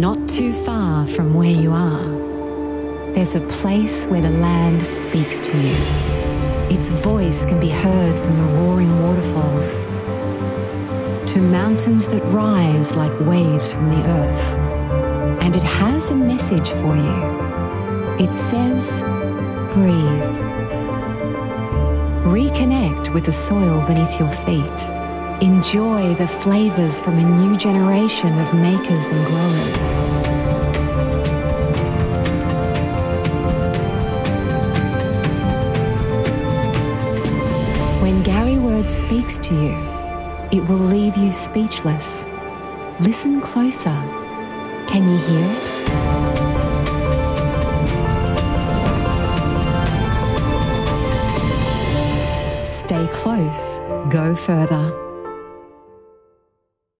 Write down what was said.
not too far from where you are. There's a place where the land speaks to you. Its voice can be heard from the roaring waterfalls, to mountains that rise like waves from the earth. And it has a message for you. It says, breathe. Reconnect with the soil beneath your feet. Enjoy the flavors from a new generation of makers and growers. When Gary Word speaks to you, it will leave you speechless. Listen closer. Can you hear it? Stay close, go further.